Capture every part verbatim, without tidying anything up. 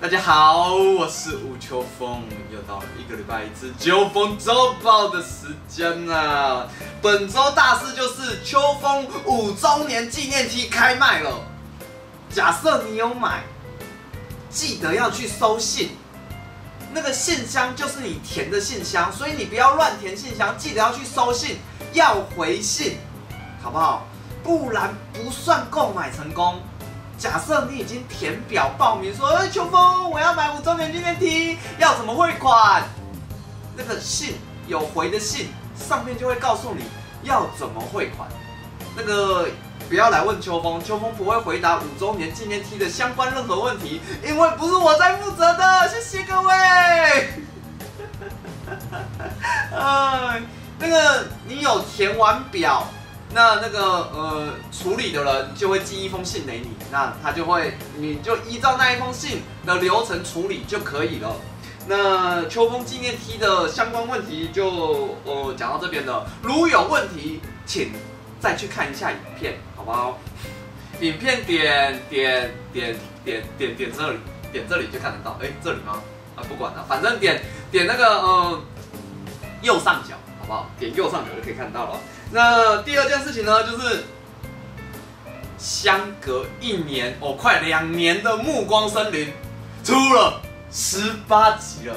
大家好，我是吴秋风，又到了一个礼拜一次秋风周报的时间啦。本周大事就是秋风五周年纪念 T 开卖了，假设你有买，记得要去收信。 那个信箱就是你填的信箱，所以你不要乱填信箱，记得要去收信，要回信，好不好？不然不算购买成功。假设你已经填表报名说，哎，秋风，我要买五周年纪念 T， 要怎么汇款？那个信有回的信上面就会告诉你要怎么汇款。那个不要来问秋风，秋风不会回答五周年纪念 T 的相关任何问题，因为不是我在负责的，谢谢各位。 呃，那个你有填完表，那那个呃处理的人就会寄一封信给你，那他就会，你就依照那一封信的流程处理就可以了。那秋风纪念 T 的相关问题就呃讲到这边了，如有问题请再去看一下影片，好不好？影片点点点点点点这里，点这里就看得到，哎、欸，这里吗？ 啊、不管了、啊，反正点点那个呃右上角，好不好？点右上角就可以看到了。那第二件事情呢，就是相隔一年哦，快两年的《暮光森林》出了十八集了，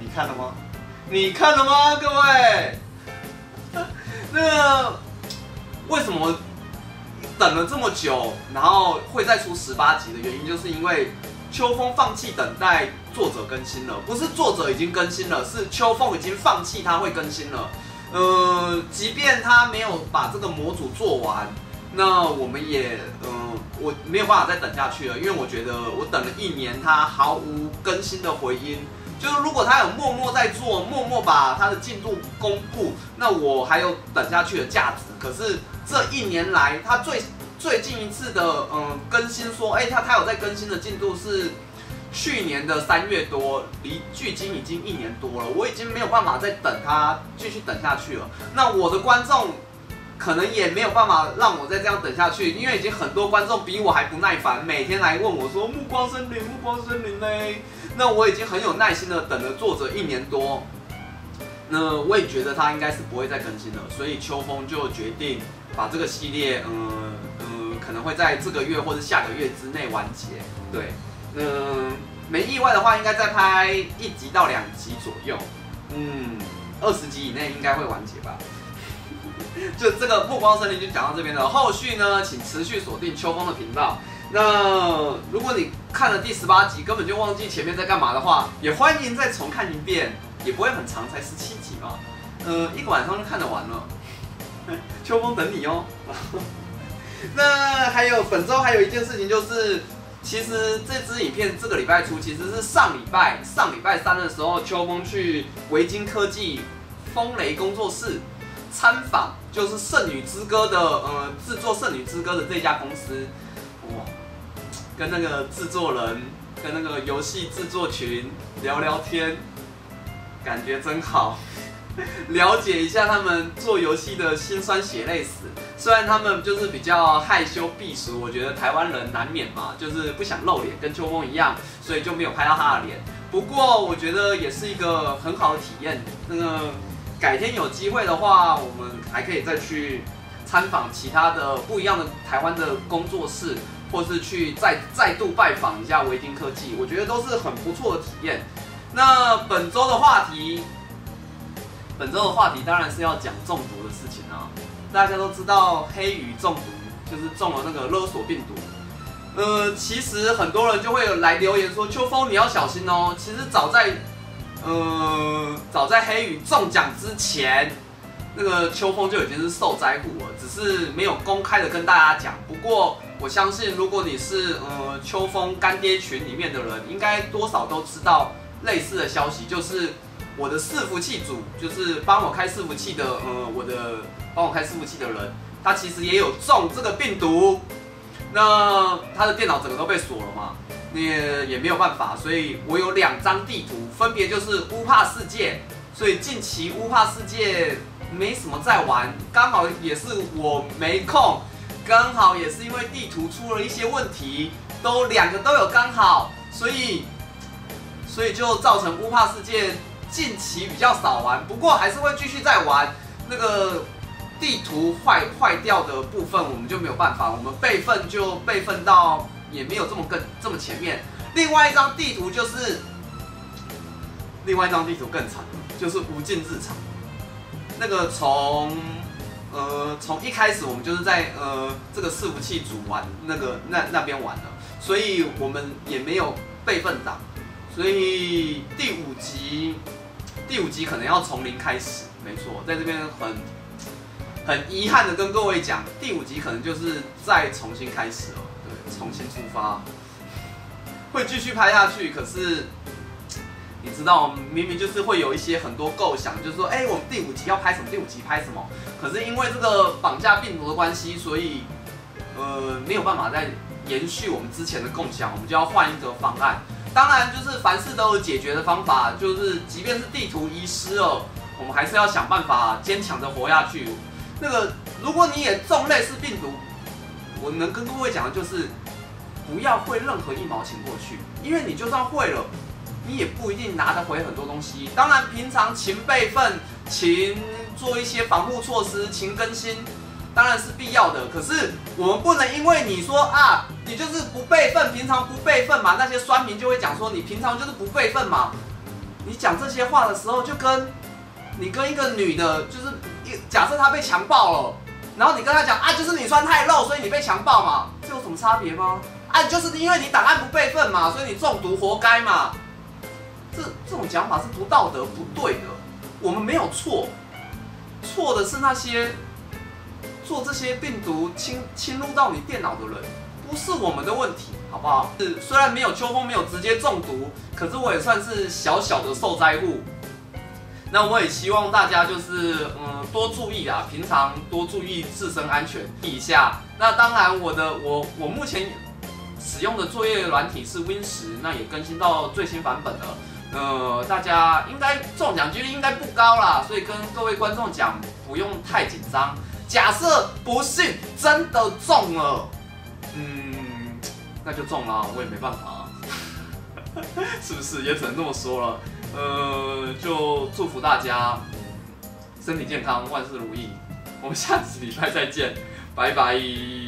你看了吗？你看了吗，各位？那个为什么等了这么久，然后会再出十八集的原因，就是因为。 秋风放弃等待作者更新了，不是作者已经更新了，是秋风已经放弃他会更新了。呃，即便他没有把这个模组做完，那我们也，呃，我没有办法再等下去了，因为我觉得我等了一年，他毫无更新的回音。就是如果他有默默在做，默默把他的进度公布，那我还有等下去的价值。可是这一年来，他最 最近一次的嗯更新说，哎、欸，他他有在更新的进度是去年的三月多，离距今已经一年多了，我已经没有办法再等他继续等下去了。那我的观众可能也没有办法让我再这样等下去，因为已经很多观众比我还不耐烦，每天来问我说《暮光森林》《暮光森林》嘞。那我已经很有耐心的等了作者一年多，那我也觉得他应该是不会再更新了，所以秋风就决定把这个系列嗯。 可能会在这个月或者下个月之内完结，对，嗯，没意外的话，应该再拍一集到两集左右，嗯，二十集以内应该会完结吧。就这个《暮光森林》就讲到这边了，后续呢，请持续锁定秋风的频道。那如果你看了第十八集，根本就忘记前面在干嘛的话，也欢迎再重看一遍，也不会很长，才十七集嘛，嗯，一个晚上就看得完了。秋风等你哦。那还有本周还有一件事情就是，其实这支影片这个礼拜出，其实是上礼拜上礼拜三的时候，秋风去维京科技风雷工作室参访，就是《圣女之歌》的呃制作《圣女之歌》的这家公司，哇，跟那个制作人跟那个游戏制作群聊聊天，感觉真好。 了解一下他们做游戏的辛酸血泪史，虽然他们就是比较害羞避俗，我觉得台湾人难免嘛，就是不想露脸，跟秋风一样，所以就没有拍到他的脸。不过我觉得也是一个很好的体验。那个改天有机会的话，我们还可以再去参访其他的不一样的台湾的工作室，或是去再再度拜访一下维京科技，我觉得都是很不错的体验。那本周的话题。 本周的话题当然是要讲中毒的事情啊！大家都知道黑鱼中毒，就是中了那个勒索病毒。呃，其实很多人就会来留言说：“秋风，你要小心哦！”其实早在，呃，早在黑鱼中奖之前，那个秋风就已经是受灾户了，只是没有公开的跟大家讲。不过我相信，如果你是呃秋风干爹群里面的人，应该多少都知道类似的消息，就是。 我的伺服器组就是帮我开伺服器的，呃，我的帮我开伺服器的人，他其实也有中这个病毒，那他的电脑整个都被锁了嘛，也也没有办法，所以我有两张地图，分别就是乌帕世界，所以近期乌帕世界没什么在玩，刚好也是我没空，刚好也是因为地图出了一些问题，都两个都有刚好，所以所以就造成乌帕世界近期比较少玩，不过还是会继续在玩。那个地图坏坏掉的部分我们就没有办法，我们备份就备份到也没有这么更这么前面。另外一张地图就是另外一张地图更惨，就是无尽日常。那个从呃从一开始我们就是在呃这个伺服器组玩那个那那边玩的，所以我们也没有备份档。 所以第五集，第五集可能要从零开始，没错，在这边很很遗憾的跟各位讲，第五集可能就是再重新开始了，对，重新出发，会继续拍下去。可是你知道，明明就是会有一些很多构想，就是说，哎、欸，我们第五集要拍什么，第五集拍什么。可是因为这个绑架病毒的关系，所以呃没有办法再延续我们之前的构想，我们就要换一个方案。 当然，就是凡事都有解决的方法，就是即便是地图遗失了，我们还是要想办法坚强的活下去。那个，如果你也中类似病毒，我能跟各位讲的就是，不要汇任何一毛钱过去，因为你就算汇了，你也不一定拿得回很多东西。当然，平常勤备份、勤做一些防护措施、勤更新，当然是必要的。可是我们不能因为你说啊。 你就是不备份，平常不备份嘛，那些酸民就会讲说你平常就是不备份嘛。你讲这些话的时候，就跟你跟一个女的，就是假设她被强暴了，然后你跟她讲啊，就是你穿太露，所以你被强暴嘛，这有什么差别吗？啊，就是因为你档案不备份嘛，所以你中毒活该嘛。这这种讲法是不道德、不对的。我们没有错，错的是那些做这些病毒侵侵入到你电脑的人。 不是我们的问题，好不好？是虽然没有秋风没有直接中毒，可是我也算是小小的受灾户。那我也希望大家就是嗯多注意啊，平常多注意自身安全一下。那当然我的我我目前使用的作业软体是 Win 十，那也更新到最新版本了。呃，大家应该中奖几率应该不高啦，所以跟各位观众讲不用太紧张。假设不幸真的中了。 嗯，那就中了，我也没办法、啊，是不是？也只能这么说了。呃，就祝福大家身体健康，万事如意。我们下次礼拜再见，拜拜。